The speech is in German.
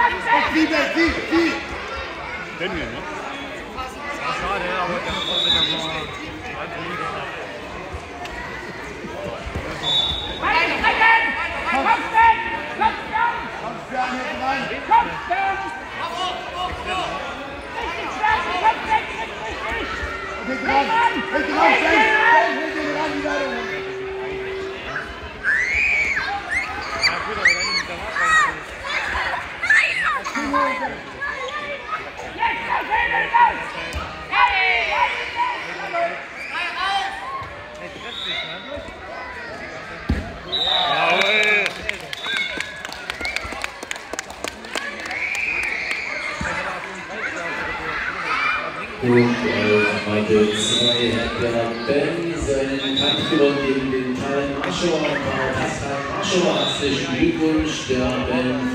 Gut, heute zwei hat der Ben seinen Kampf gewonnen gegen den Talen Aschor. Hassan Aschor, herzlichen Glückwunsch, der Ben